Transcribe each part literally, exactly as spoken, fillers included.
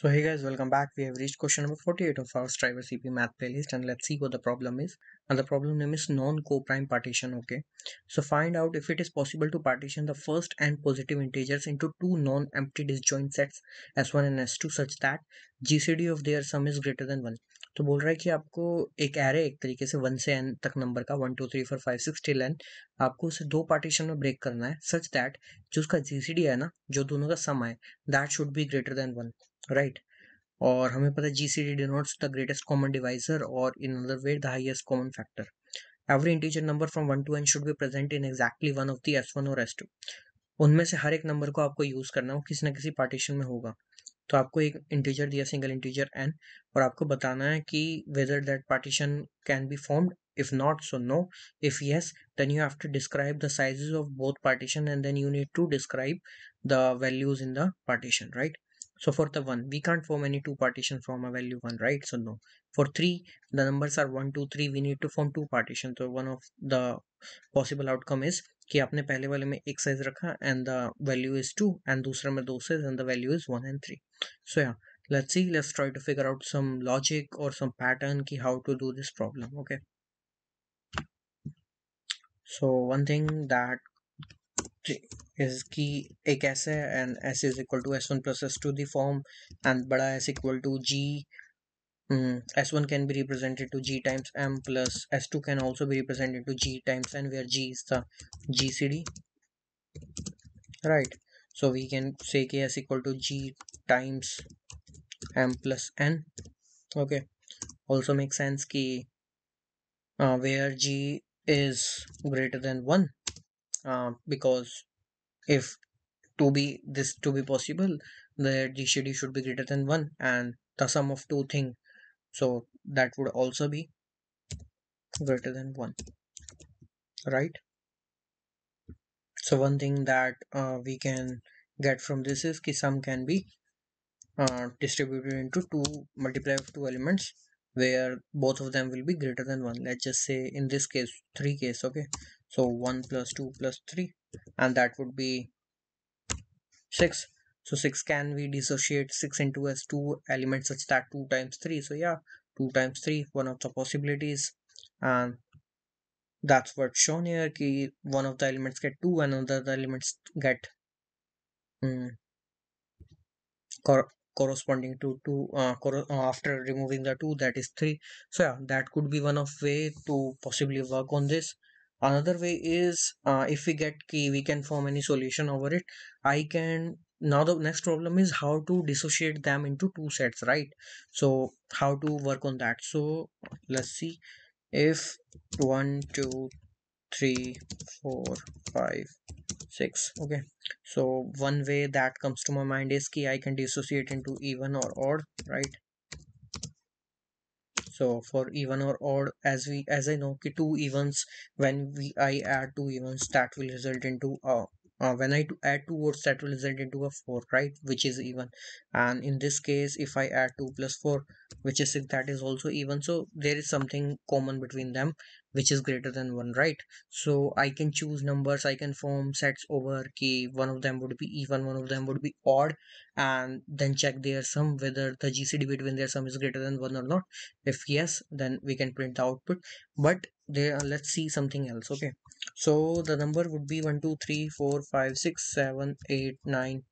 So hey guys, welcome back. We have reached question number forty-eight of our Striver C P math playlist, and let's see what the problem is. And the problem name is non-coprime partition. Okay, so find out if it is possible to partition the first and positive integers into two non-empty disjoint sets S one and S two such that G C D of their sum is greater than one. तो बोल रहा है कि आपको एक array एक तरीके से वन से एन तक नंबर का one two three four five six till N, आपको उसे दो पार्टीशन में ब्रेक करना है सच दैट जो उसका जीसीडी है ना, जो दोनों का सम है, that should be greater than one, right. और हमें पता है GCD denotes the greatest common divisor और in other way the highest common factor. Every integer number from one to N should be present in exactly one of the S one और S two. उनमें से हर एक number को आपको use करना हो, किसी ना किसी पार्टीशन में होगा. तो आपको एक इंटीजर दिया, सिंगल इंटीजर एन, और आपको बताना है कि whether that partition can be formed, if not so no, if yes then you have to describe the sizes of both partition and then you need to describe the values in the partition, right. So for the one, we can't form any two partition from a value one, right? So no. For three, the numbers are one, two, three. We need to form two partition. So one of the possible outcome is कि आपने पहले वाले में एक size रखा and the value is two, and दूसरे में दो size and the value is one and three. So yeah, let's see. Let's try to figure out some logic or some pattern कि how to do this problem. Okay. So one thing that is कि एक S है and S is equal to S one plus S two the form, and बड़ा S equal to G. um, S one can be represented to G times M plus S two can also be represented to G times N, where G is the G C D, right. So we can say K S equal to G times M plus N. Okay, also makes sense कि uh, where G is greater than one, uh, because if to be this to be possible, the G C D should be greater than one and the sum of two thing, so that would also be greater than one, right. So one thing that uh, we can get from this is ki sum can be uh, distributed into two multiply of two elements where both of them will be greater than one. Let's just say in this case three case, okay. So one plus two plus three, and that would be six. So six can we dissociate six into as two elements such that two times three. So yeah, two times three, one of the possibilities, and that's what's shown here. Ki one of the elements get two, another the elements get um, cor corresponding to two uh, cor uh, after removing the two, that is three. So yeah, that could be one of way to possibly work on this. Another way is uh, if we get key, we can form any solution over it. I can now the next problem is how to dissociate them into two sets, right? So how to work on that? So let's see if one, two, three, four, five, six. Okay. So one way that comes to my mind is key I can dissociate into even or odd, right? So for even or odd, as we as I know ki two evens, when we I add two evens, that will result into uh, uh when I add two words, that will result into a four, right, which is even. And in this case, if I add two plus four, which is six, that is also even. So there is something common between them which is greater than one, right? So I can choose numbers, I can form sets over ki one of them would be even, one of them would be odd, and then check their sum, whether the G C D between their sum is greater than one or not. If yes, then we can print the output. But there, let's see something else. Okay, so the number would be one, two, three, four, five, six, seven, eight, nine,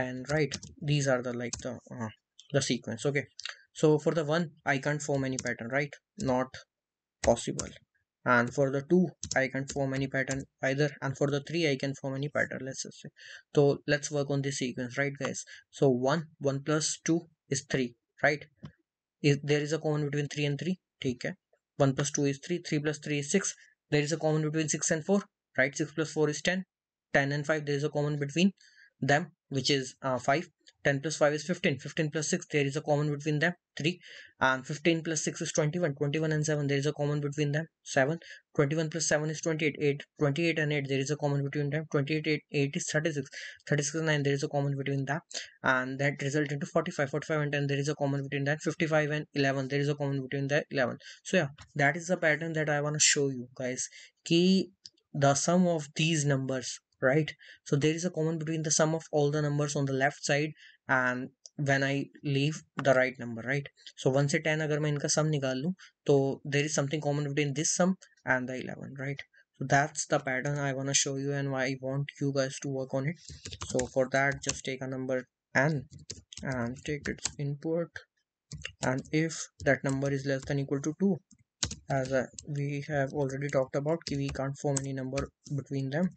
ten, right? These are the like the uh, the sequence. Okay, so for the one, I can't form any pattern, right? Not possible. And for the two, I can form any pattern either, and for the three, I can form any pattern, let's just say. So let's work on this sequence, right guys? So one, one plus two is three, right? Is there is a common between three and three, theek hai. one plus two is three, three plus three is six, there is a common between six and four, right? six plus four is ten, ten and five, there is a common between them, which is uh, five. ten plus five is fifteen, fifteen plus six, there is a common between them, three, and fifteen plus six is twenty-one, twenty-one and seven, there is a common between them, seven, twenty-one plus seven is twenty-eight, eight, twenty-eight and eight, there is a common between them, twenty-eight, eight, eight is thirty-six, thirty-six and nine, there is a common between them, and that result into forty-five, forty-five and ten, there is a common between them, fifty-five and eleven, there is a common between them, eleven. So yeah, that is the pattern that I want to show you guys, ki the sum of these numbers, right? So there is a common between the sum of all the numbers on the left side, and when I leave the right number, right? So one se ten agar main inka sum nikal lu, so there is something common between this sum and the eleven, right? So that's the pattern I want to show you and I want you guys to work on it. So for that, just take a number n and take its input, and if that number is less than equal to two, as I, we have already talked about, we can't form any number between them,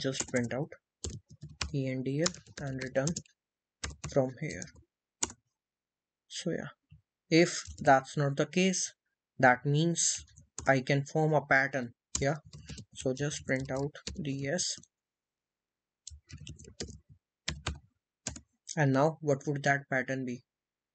just print out endl and return from here. So yeah, if that's not the case, that means I can form a pattern. Yeah, so just print out the s, and now what would that pattern be?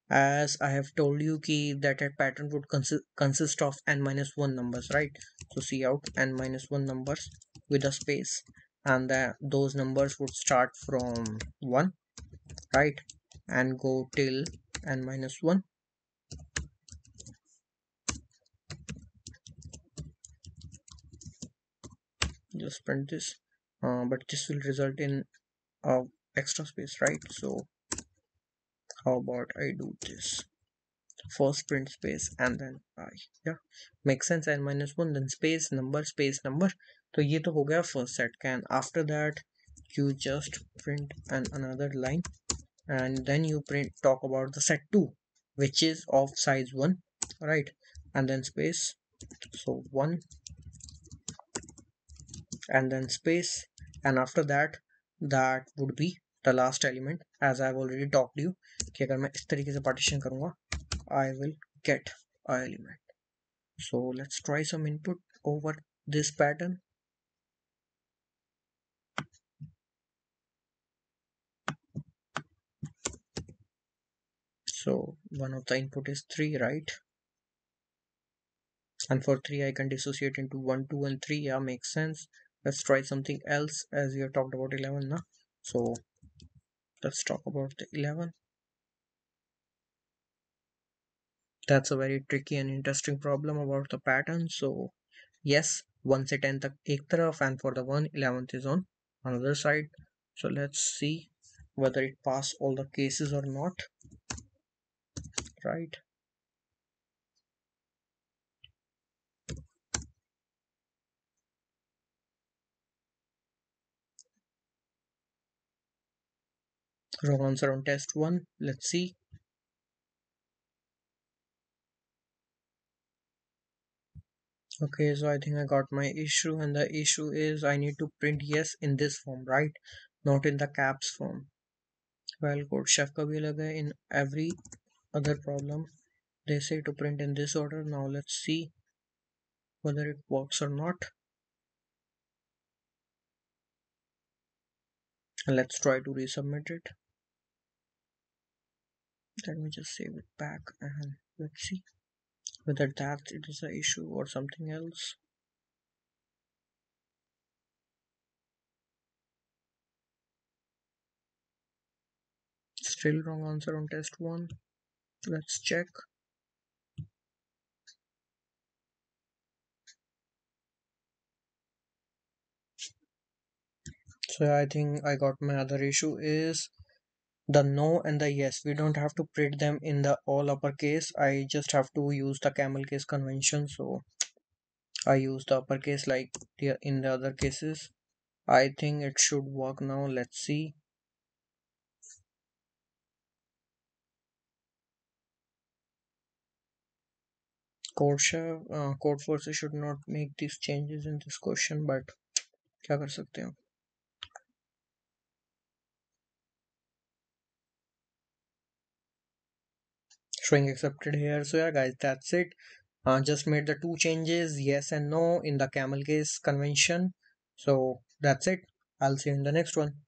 As I have told you ki that a pattern would consi consist of n minus one numbers, right? So see out n minus one numbers with a space, and the, those numbers would start from one, right, and go till n minus one. Just print this, uh, but this will result in uh, extra space, right? So how about I do this first, print space and then I, yeah, makes sense. N minus one, then space, number, space, number. So ye to ho gaya first set. Can after that you just print an another line, and then you print talk about the set two, which is of size one, right? And then space, so one, and then space, and after that that would be the last element. As I've already talked to you, कि अगर मैं इस तरीके से partition करूँगा, I will get an element. So let's try some input over this pattern. So one of the input is three, right? And for three I can dissociate into one, two and three. Yeah, makes sense. Let's try something else, as we have talked about eleven now. So let's talk about the eleven. That's a very tricky and interesting problem about the pattern. So yes, one se ten tak ek taraf, and for the one, eleventh is on another side. So let's see whether it pass all the cases or not, right? Wrong answer on test one. Let's see. Okay, so I think I got my issue, and the issue is I need to print yes in this form, right? Not in the caps form. Well, CodeChef ka bhi laga in every other problem. They say to print in this order. Now let's see whether it works or not. And let's try to resubmit it. Let me just save it back and let's see whether that it is an issue or something else. Still wrong answer on test one. Let's check. So I think I got my other issue is the no and the yes. We don't have to print them in the all uppercase. I just have to use the camel case convention. So I use the uppercase like the, in the other cases. I think it should work now. Let's see. CodeChef, uh, Codeforces should not make these changes in this question, but kya kar sakte ho? String accepted here. So yeah guys, that's it. Uh, just made the two changes, yes and no, in the camel case convention. So that's it. I'll see you in the next one.